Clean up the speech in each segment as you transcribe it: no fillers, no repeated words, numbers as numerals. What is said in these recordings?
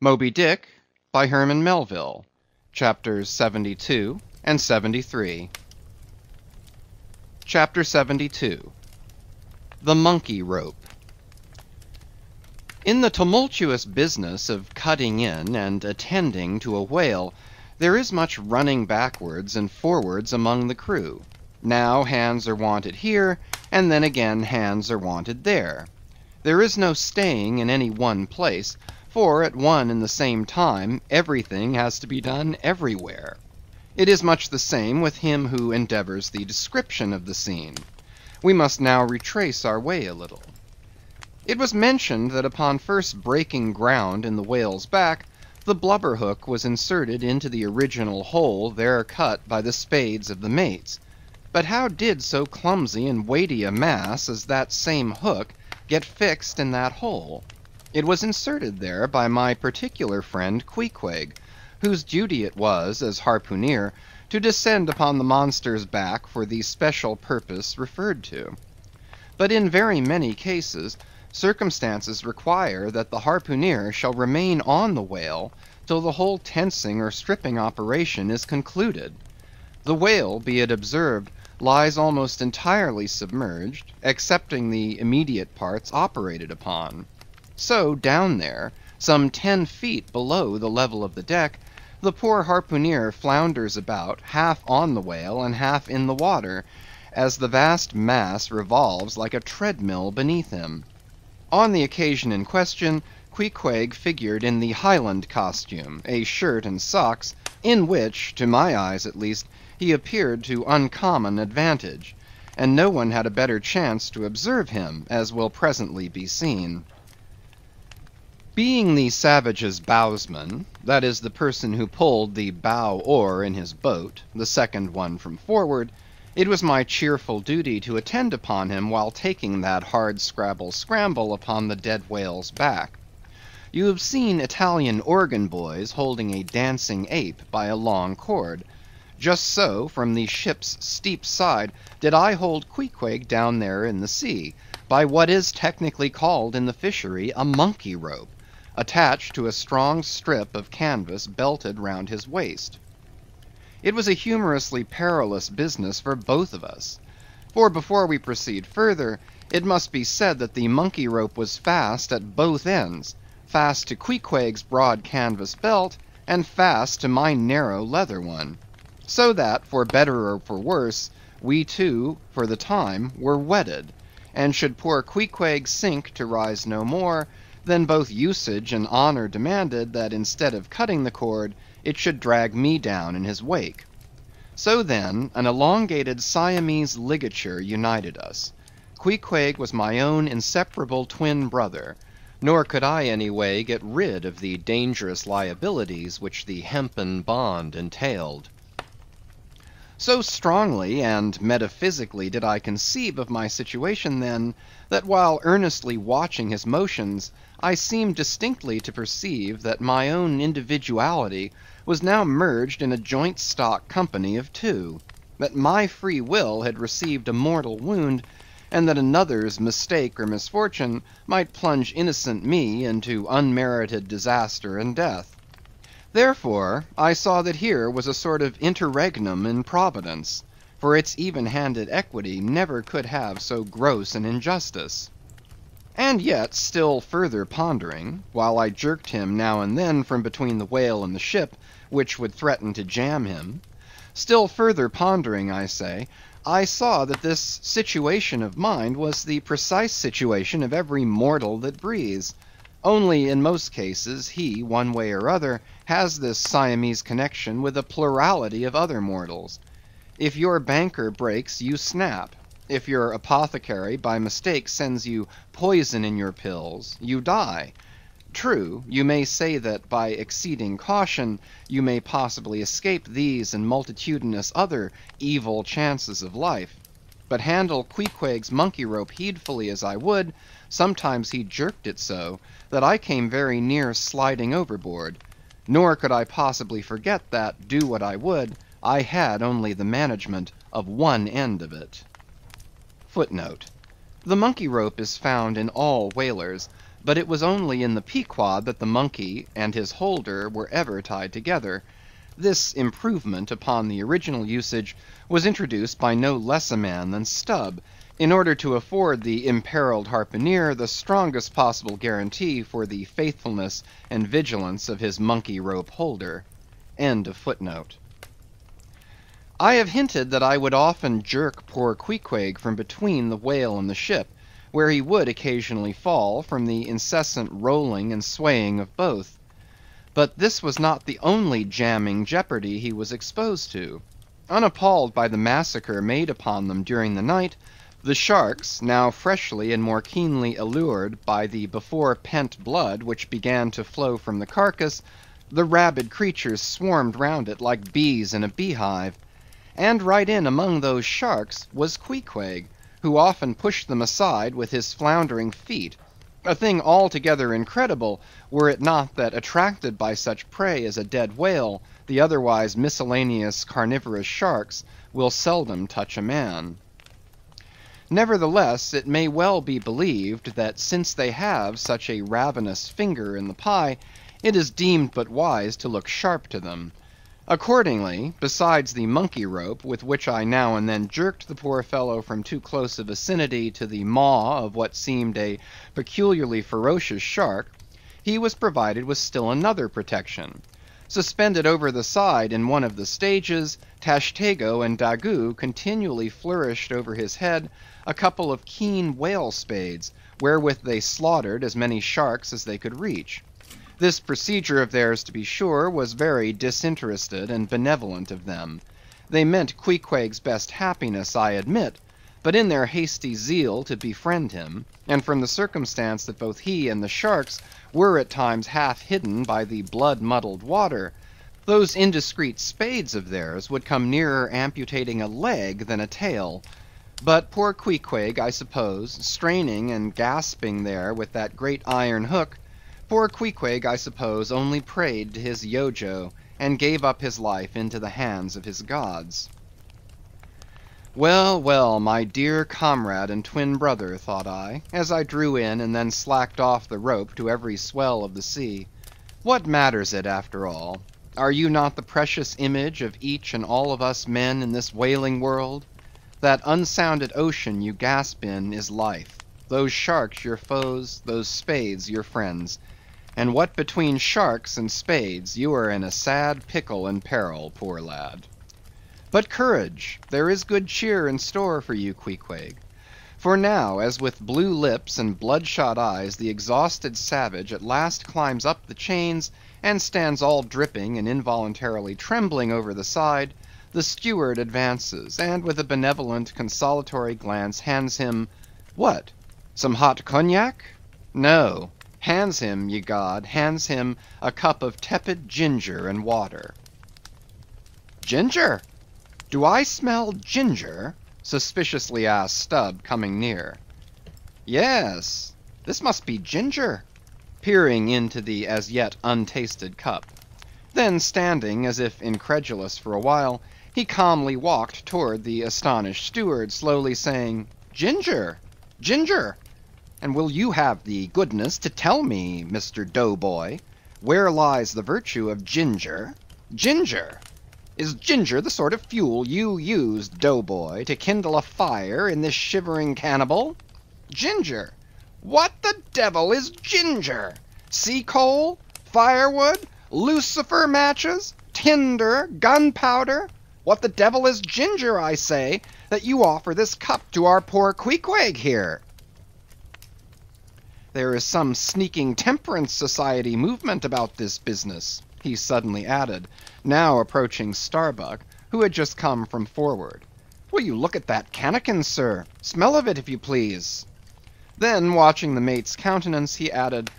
Moby Dick by Herman Melville, chapters 72 and 73. Chapter 72. The Monkey Rope. In the tumultuous business of cutting in and attending to a whale, there is much running backwards and forwards among the crew. Now hands are wanted here, and then again hands are wanted there. There is no staying in any one place, for at one and the same time everything has to be done everywhere. It is much the same with him who endeavors the description of the scene. We must now retrace our way a little. It was mentioned that upon first breaking ground in the whale's back, the blubber hook was inserted into the original hole there cut by the spades of the mates. But how did so clumsy and weighty a mass as that same hook get fixed in that hole? It was inserted there by my particular friend Queequeg, whose duty it was, as harpooneer, to descend upon the monster's back for the special purpose referred to. But in very many cases, circumstances require that the harpooneer shall remain on the whale till the whole tensing or stripping operation is concluded. The whale, be it observed, lies almost entirely submerged, excepting the immediate parts operated upon. So, down there, some 10 feet below the level of the deck, the poor harpooneer flounders about, half on the whale and half in the water, as the vast mass revolves like a treadmill beneath him. On the occasion in question, Queequeg figured in the Highland costume, a shirt and socks, in which, to my eyes at least, he appeared to uncommon advantage, and no one had a better chance to observe him, as will presently be seen. Being the savage's bowsman, that is, the person who pulled the bow oar in his boat, the second one from forward, it was my cheerful duty to attend upon him while taking that hard scramble upon the dead whale's back. You have seen Italian organ boys holding a dancing ape by a long cord. Just so, from the ship's steep side, did I hold Queequeg down there in the sea, by what is technically called in the fishery a monkey rope, attached to a strong strip of canvas belted round his waist. It was a humorously perilous business for both of us, for before we proceed further, it must be said that the monkey rope was fast at both ends, fast to Queequeg's broad canvas belt, and fast to my narrow leather one, so that, for better or for worse, we two, for the time, were wedded, and should poor Queequeg sink to rise no more, then both usage and honor demanded that instead of cutting the cord, it should drag me down in his wake. So then, an elongated Siamese ligature united us. Queequeg was my own inseparable twin brother, nor could I anyway get rid of the dangerous liabilities which the hempen bond entailed. So strongly and metaphysically did I conceive of my situation then, that while earnestly watching his motions, I seemed distinctly to perceive that my own individuality was now merged in a joint stock company of two, that my free will had received a mortal wound, and that another's mistake or misfortune might plunge innocent me into unmerited disaster and death. Therefore, I saw that here was a sort of interregnum in Providence, for its even-handed equity never could have so gross an injustice. And yet, still further pondering, while I jerked him now and then from between the whale and the ship, which would threaten to jam him, still further pondering, I say, I saw that this situation of mine was the precise situation of every mortal that breathes. Only in most cases he, one way or other, has this Siamese connection with a plurality of other mortals. If your banker breaks, you snap. If your apothecary by mistake sends you poison in your pills, you die. True, you may say that by exceeding caution you may possibly escape these and multitudinous other evil chances of life. But handle Queequeg's monkey rope heedfully as I would, sometimes he jerked it so, that I came very near sliding overboard, nor could I possibly forget that, do what I would, I had only the management of one end of it. Footnote. The monkey rope is found in all whalers, but it was only in the Pequod that the monkey and his holder were ever tied together. This improvement upon the original usage was introduced by no less a man than Stubb, in order to afford the imperiled harpooner the strongest possible guarantee for the faithfulness and vigilance of his monkey rope holder. End of footnote. I have hinted that I would often jerk poor Queequeg from between the whale and the ship, where he would occasionally fall from the incessant rolling and swaying of both. But this was not the only jamming jeopardy he was exposed to. Unappalled by the massacre made upon them during the night, the sharks, now freshly and more keenly allured by the before-pent blood which began to flow from the carcass, the rabid creatures swarmed round it like bees in a beehive. And right in among those sharks was Queequeg, who often pushed them aside with his floundering feet, a thing altogether incredible, were it not that, attracted by such prey as a dead whale, the otherwise miscellaneous carnivorous sharks will seldom touch a man. Nevertheless, it may well be believed that since they have such a ravenous finger in the pie, it is deemed but wise to look sharp to them. Accordingly, besides the monkey rope with which I now and then jerked the poor fellow from too close a vicinity to the maw of what seemed a peculiarly ferocious shark, he was provided with still another protection. Suspended over the side in one of the stages, Tashtego and Dagoo continually flourished over his head a couple of keen whale spades, wherewith they slaughtered as many sharks as they could reach. This procedure of theirs, to be sure, was very disinterested and benevolent of them. They meant Queequeg's best happiness, I admit, but in their hasty zeal to befriend him, and from the circumstance that both he and the sharks were at times half hidden by the blood-muddled water, those indiscreet spades of theirs would come nearer amputating a leg than a tail. But poor Queequeg, I suppose, straining and gasping there with that great iron hook, poor Queequeg, I suppose, only prayed to his Yojo, and gave up his life into the hands of his gods. Well, well, my dear comrade and twin brother, thought I, as I drew in and then slacked off the rope to every swell of the sea. What matters it, after all? Are you not the precious image of each and all of us men in this whaling world? That unsounded ocean you gasp in is life. Those sharks your foes, those spades your friends. And what between sharks and spades, you are in a sad pickle and peril, poor lad. But courage, there is good cheer in store for you, Queequeg. For now, as with blue lips and bloodshot eyes, the exhausted savage at last climbs up the chains, and stands all dripping and involuntarily trembling over the side, the steward advances, and with a benevolent, consolatory glance hands him, what? Some hot cognac? No. Hands him, ye god, hands him a cup of tepid ginger and water. Ginger? Do I smell ginger? Suspiciously asked Stubb, coming near. Yes, this must be ginger, peering into the as yet untasted cup. Then standing, as if incredulous for a while, he calmly walked toward the astonished steward, slowly saying, Ginger, ginger! And will you have the goodness to tell me, Mr. Doughboy, where lies the virtue of ginger? Ginger! Is ginger the sort of fuel you used, Doughboy, to kindle a fire in this shivering cannibal? Ginger! What the devil is ginger? Sea coal? Firewood? Lucifer matches? Tinder? Gunpowder? What the devil is ginger, I say, that you offer this cup to our poor Queequeg here? There is some sneaking temperance society movement about this business, he suddenly added, now approaching Starbuck, who had just come from forward. Will you look at that cannikin, sir? Smell of it, if you please. Then, watching the mate's countenance, he added,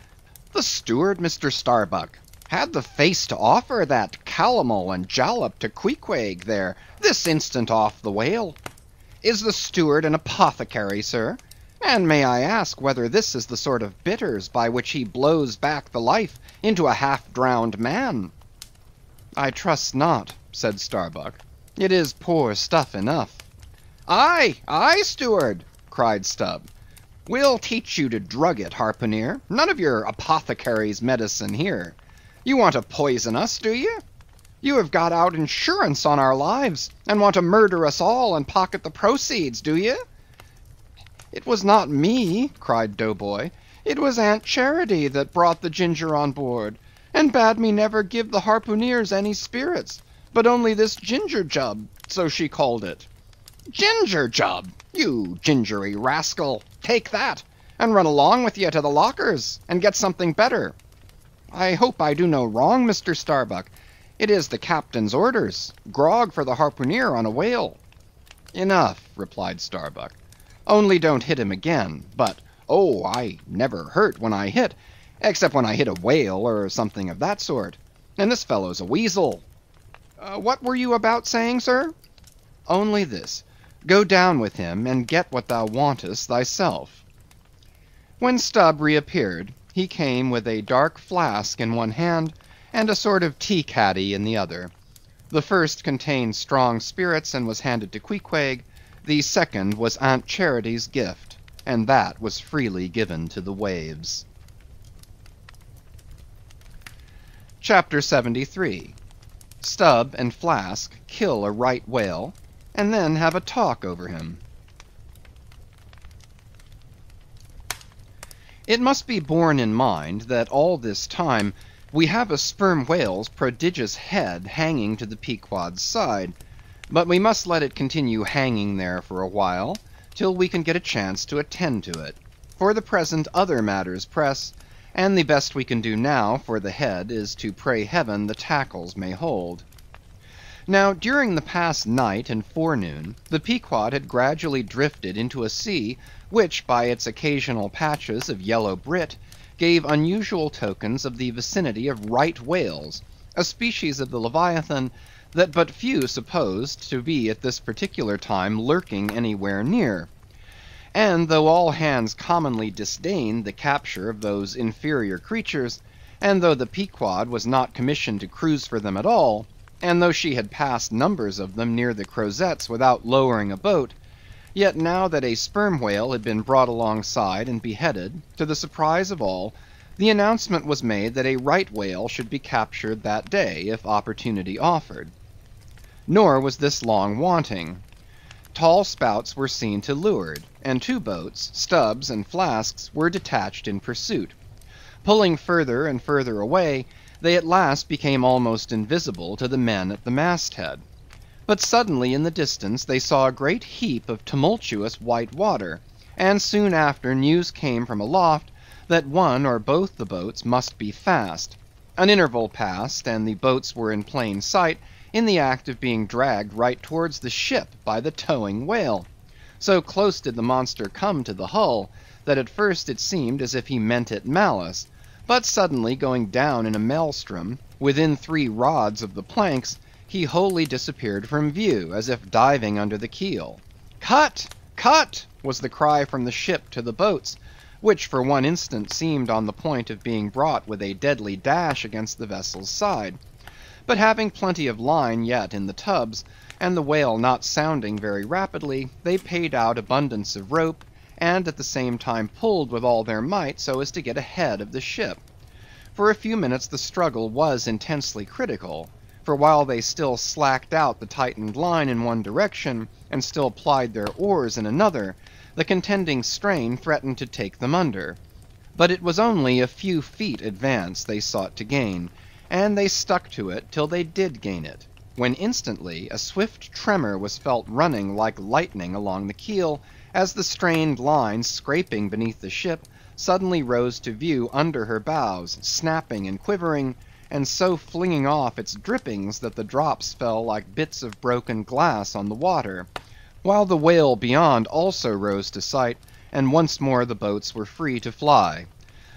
The steward, Mr. Starbuck, had the face to offer that calomel and jalap to Queequeg there, this instant off the whale. Is the steward an apothecary, sir? And may I ask whether this is the sort of bitters by which he blows back the life into a half-drowned man? I trust not, said Starbuck. It is poor stuff enough. Aye, aye, steward, cried Stubb. We'll teach you to drug it, harpooner. None of your apothecary's medicine here. You want to poison us, do you? You have got out insurance on our lives, and want to murder us all and pocket the proceeds, do you? It was not me, cried Doughboy. It was Aunt Charity that brought the ginger on board, and bade me never give the harpooneers any spirits, but only this ginger jub, so she called it. Ginger jub, you gingery rascal, take that, and run along with you to the lockers, and get something better. I hope I do no wrong, Mr. Starbuck. It is the captain's orders, grog for the harpooneer on a whale. Enough, replied Starbuck. Only don't hit him again, but oh, I never hurt when I hit, except when I hit a whale or something of that sort, and this fellow's a weasel. What were you about saying, sir? Only this, go down with him and get what thou wantest thyself. When Stubb reappeared, he came with a dark flask in one hand, and a sort of tea-caddy in the other. The first contained strong spirits and was handed to Queequeg. The second was Aunt Charity's gift, and that was freely given to the waves. Chapter 73. Stubb and Flask kill a right whale, and then have a talk over him. It must be borne in mind that all this time we have a sperm whale's prodigious head hanging to the Pequod's side, but we must let it continue hanging there for a while, till we can get a chance to attend to it. For the present other matters press, and the best we can do now for the head is to pray heaven the tackles may hold. Now, during the past night and forenoon, the Pequod had gradually drifted into a sea, which, by its occasional patches of yellow brit, gave unusual tokens of the vicinity of right whales, a species of the leviathan that but few supposed to be at this particular time lurking anywhere near. And though all hands commonly disdained the capture of those inferior creatures, and though the Pequod was not commissioned to cruise for them at all, and though she had passed numbers of them near the Crozetts without lowering a boat, yet now that a sperm whale had been brought alongside and beheaded, to the surprise of all, the announcement was made that a right whale should be captured that day if opportunity offered. Nor was this long wanting. Tall spouts were seen to leeward, and two boats, Stubbs and Flask's, were detached in pursuit. Pulling further and further away, they at last became almost invisible to the men at the masthead. But suddenly in the distance they saw a great heap of tumultuous white water, and soon after news came from aloft that one or both the boats must be fast. An interval passed, and the boats were in plain sight, in the act of being dragged right towards the ship by the towing whale. So close did the monster come to the hull, that at first it seemed as if he meant it malice, but suddenly going down in a maelstrom, within 3 rods of the planks, he wholly disappeared from view, as if diving under the keel. "Cut! Cut!" was the cry from the ship to the boats, which for one instant seemed on the point of being brought with a deadly dash against the vessel's side. But having plenty of line yet in the tubs, and the whale not sounding very rapidly, they paid out abundance of rope, and at the same time pulled with all their might so as to get ahead of the ship. For a few minutes the struggle was intensely critical, for while they still slacked out the tightened line in one direction, and still plied their oars in another, the contending strain threatened to take them under. But it was only a few feet advance they sought to gain, and they stuck to it till they did gain it, when instantly a swift tremor was felt running like lightning along the keel, as the strained line scraping beneath the ship suddenly rose to view under her bows, snapping and quivering, and so flinging off its drippings that the drops fell like bits of broken glass on the water, while the whale beyond also rose to sight, and once more the boats were free to fly.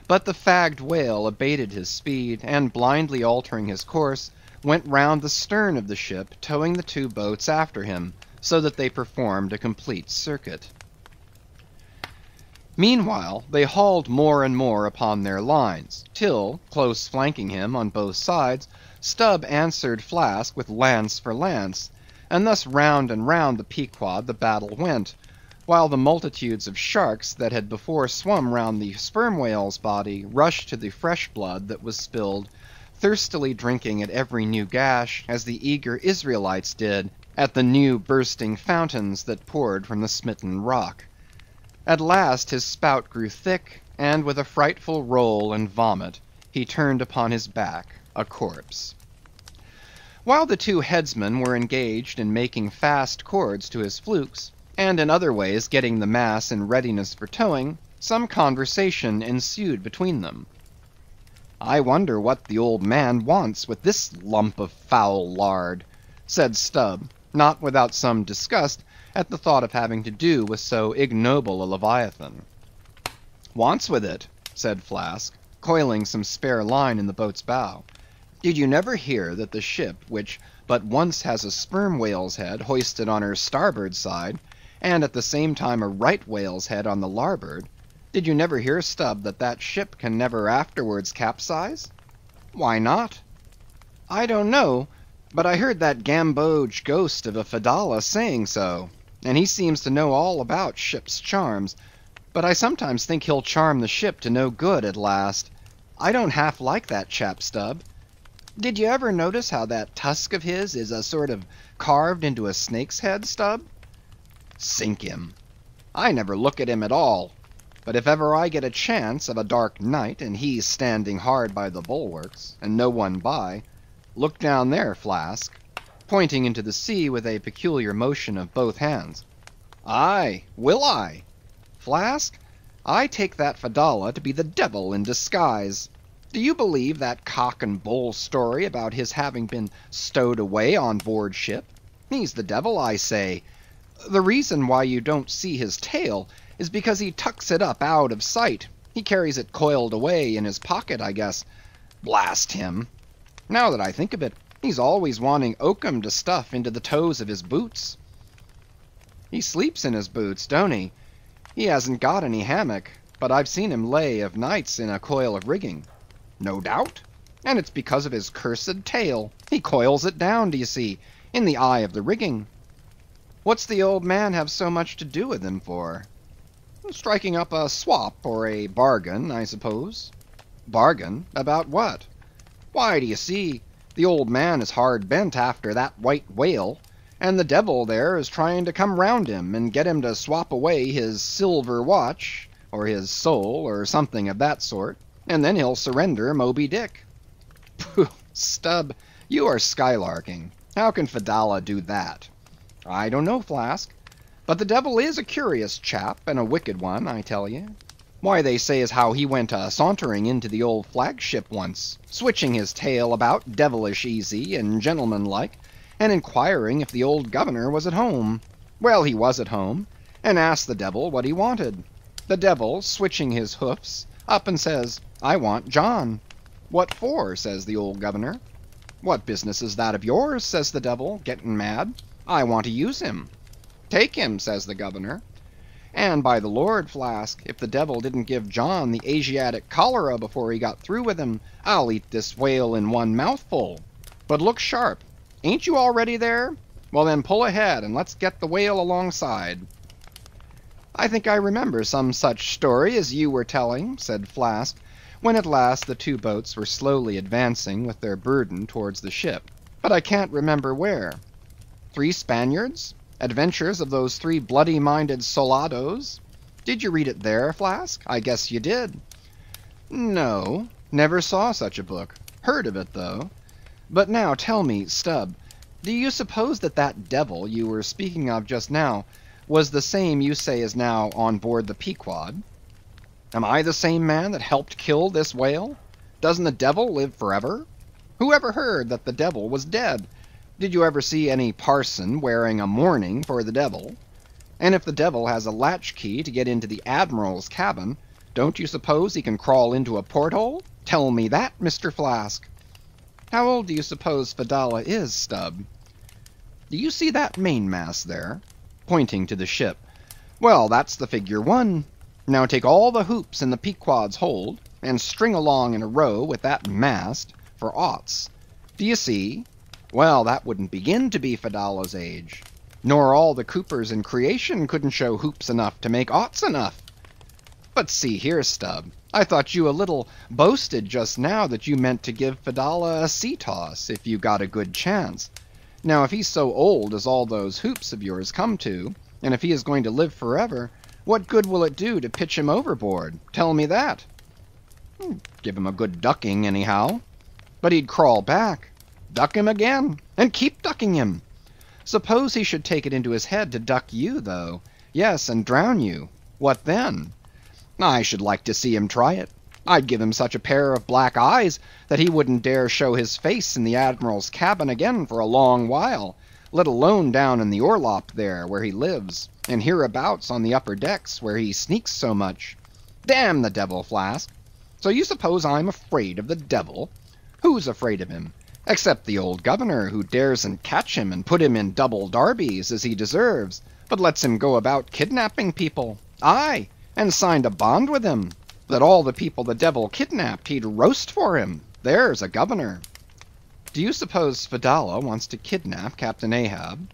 But the fagged whale abated his speed, and blindly altering his course, went round the stern of the ship, towing the two boats after him, so that they performed a complete circuit. Meanwhile, they hauled more and more upon their lines, till, close flanking him on both sides, Stubb answered Flask with lance for lance, and thus round and round the Pequod the battle went, while the multitudes of sharks that had before swum round the sperm whale's body rushed to the fresh blood that was spilled, thirstily drinking at every new gash, as the eager Israelites did at the new bursting fountains that poured from the smitten rock. At last his spout grew thick, and with a frightful roll and vomit, he turned upon his back, a corpse. While the two headsmen were engaged in making fast cords to his flukes, and in other ways getting the mass in readiness for towing, some conversation ensued between them. "I wonder what the old man wants with this lump of foul lard," said Stubb, not without some disgust at the thought of having to do with so ignoble a leviathan. "Wants with it," said Flask, coiling some spare line in the boat's bow. "Did you never hear that the ship, which but once has a sperm whale's head hoisted on her starboard side, and at the same time a right whale's head on the larboard, did you never hear, Stubb, that that ship can never afterwards capsize?" "Why not?" "I don't know, but I heard that gamboge ghost of a Fedallah saying so, and he seems to know all about ship's charms, but I sometimes think he'll charm the ship to no good at last. I don't half like that chap, Stubb. Did you ever notice how that tusk of his is a sort of carved into a snake's head, Stubb? Sink him! I never look at him at all, but if ever I get a chance of a dark night, and he's standing hard by the bulwarks, and no one by, look down there, Flask," pointing into the sea with a peculiar motion of both hands. "Aye, will I? Flask, I take that Fedallah to be the devil in disguise. Do you believe that cock and bull story about his having been stowed away on board ship? He's the devil, I say. The reason why you don't see his tail is because he tucks it up out of sight. He carries it coiled away in his pocket, I guess. Blast him! Now that I think of it, he's always wanting oakum to stuff into the toes of his boots." "He sleeps in his boots, don't he? He hasn't got any hammock, but I've seen him lay of nights in a coil of rigging." "No doubt. And it's because of his cursed tail. He coils it down, do you see, in the eye of the rigging." "What's the old man have so much to do with him for?" "Striking up a swap or a bargain, I suppose." "Bargain? About what?" "Why, do you see, the old man is hard bent after that white whale, and the devil there is trying to come round him and get him to swap away his silver watch, or his soul, or something of that sort, and then he'll surrender Moby Dick." "Pooh, Stubb, you are skylarking. How can Fedallah do that?" "I don't know, Flask, but the devil is a curious chap, and a wicked one, I tell you. Why, they say as how he went sauntering into the old flagship once, switching his tail about devilish easy and gentlemanlike, and inquiring if the old governor was at home. Well, he was at home, and asked the devil what he wanted. The devil, switching his hoofs, up and says, 'I want John.' 'What for?' says the old governor. 'What business is that of yours?' says the devil, getting mad. 'I want to use him.' 'Take him,' says the governor. And by the Lord, Flask, if the devil didn't give John the Asiatic cholera before he got through with him, I'll eat this whale in one mouthful. But look sharp. Ain't you already there? Well then, pull ahead, and let's get the whale alongside." "I think I remember some such story as you were telling," said Flask, when at last the two boats were slowly advancing with their burden towards the ship, "but I can't remember where." "Three Spaniards? Adventures of those three bloody-minded solados? Did you read it there, Flask? I guess you did." "No, never saw such a book. Heard of it, though. But now tell me, Stubb, do you suppose that that devil you were speaking of just now was the same you say is now on board the Pequod?" "Am I the same man that helped kill this whale? Doesn't the devil live forever? Who ever heard that the devil was dead? Did you ever see any parson wearing a mourning for the devil? And if the devil has a latchkey to get into the admiral's cabin, don't you suppose he can crawl into a porthole? Tell me that, Mr. Flask." "How old do you suppose Fedallah is, Stubb?" "Do you see that mainmast there?" pointing to the ship. "Well, that's the figure one. Now take all the hoops in the Pequod's hold, and string along in a row with that mast for oughts. Do you see? Well, that wouldn't begin to be Fedallah's age. nor all the coopers in creation couldn't show hoops enough to make oughts enough. But see here, Stubb, I thought you a little boasted just now that you meant to give Fedallah a sea toss if you got a good chance. Now, if he's so old as all those hoops of yours come to, and if he is going to live forever, what good will it do to pitch him overboard? Tell me that. Give him a good ducking, anyhow. But he'd crawl back, duck him again, and keep ducking him. Suppose he should take it into his head to duck you, though. Yes, and drown you. What then? I should like to see him try it. I'd give him such a pair of black eyes that he wouldn't dare show his face in the Admiral's cabin again for a long while, let alone down in the orlop there where he lives, and hereabouts on the upper decks where he sneaks so much. Damn the devil, Flask! So you suppose I'm afraid of the devil? Who's afraid of him? Except the old governor, who daresn't catch him and put him in double darbies as he deserves, but lets him go about kidnapping people. Aye, and signed a bond with him, that all the people the devil kidnapped he'd roast for him. There's a governor. Do you suppose Fedallah wants to kidnap Captain Ahab?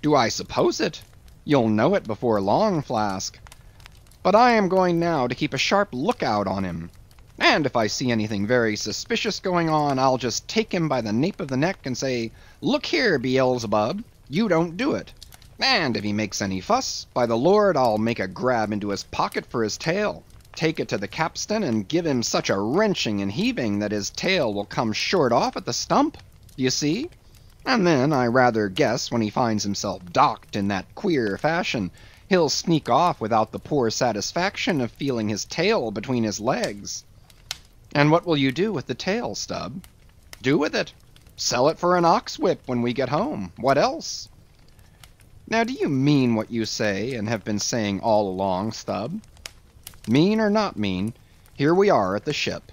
Do I suppose it? You'll know it before long, Flask. But I am going now to keep a sharp lookout on him. And if I see anything very suspicious going on, I'll just take him by the nape of the neck and say, "Look here, Beelzebub, you don't do it." And if he makes any fuss, by the Lord, I'll make a grab into his pocket for his tail, take it to the capstan, and give him such a wrenching and heaving that his tail will come short off at the stump. Do you see? And then I rather guess when he finds himself docked in that queer fashion, he'll sneak off without the poor satisfaction of feeling his tail between his legs. And what will you do with the tail, Stubb? Do with it. Sell it for an ox whip when we get home. What else? Now, do you mean what you say and have been saying all along, Stubb? Mean or not mean, here we are at the ship.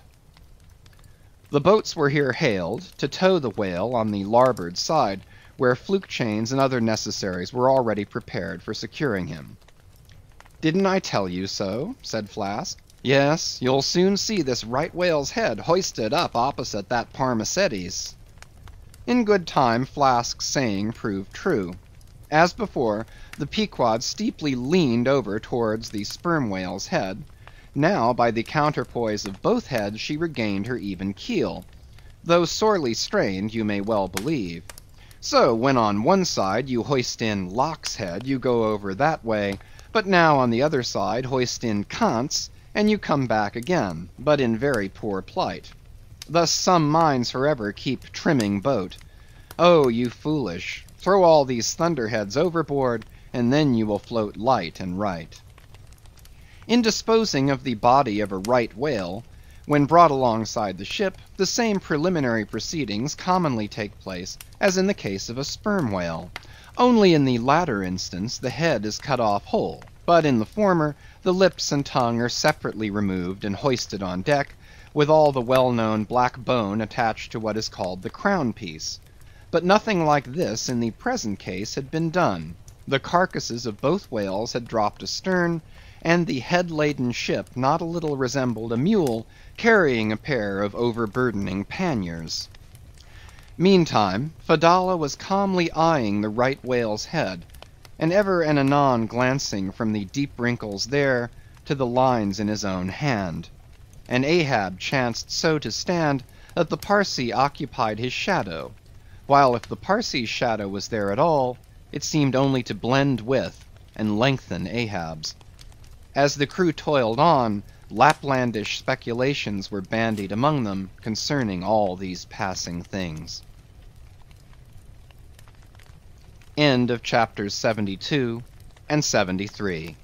The boats were here hailed to tow the whale on the larboard side, where fluke chains and other necessaries were already prepared for securing him. "Didn't I tell you so?" said Flask. "Yes, you'll soon see this right whale's head hoisted up opposite that Parmacetes." In good time Flask's saying proved true. As before, the Pequod steeply leaned over towards the sperm whale's head. Now, by the counterpoise of both heads, she regained her even keel, though sorely strained, you may well believe. So, when on one side you hoist in Locke's head, you go over that way, but now on the other side hoist in Kant's, and you come back again, but in very poor plight. Thus some minds forever keep trimming boat. Oh, you foolish! Throw all these thunderheads overboard, and then you will float light and right. In disposing of the body of a right whale, when brought alongside the ship, the same preliminary proceedings commonly take place as in the case of a sperm whale. Only in the latter instance the head is cut off whole, but in the former, the lips and tongue are separately removed and hoisted on deck, with all the well-known black bone attached to what is called the crown piece. But nothing like this in the present case had been done. The carcasses of both whales had dropped astern, and the head-laden ship not a little resembled a mule carrying a pair of overburdening panniers. Meantime, Fedallah was calmly eyeing the right whale's head, and ever and anon glancing from the deep wrinkles there to the lines in his own hand. And Ahab chanced so to stand that the Parsee occupied his shadow, while if the Parsee's shadow was there at all, it seemed only to blend with and lengthen Ahab's. As the crew toiled on, Laplandish speculations were bandied among them concerning all these passing things. End of chapters 72 and 73.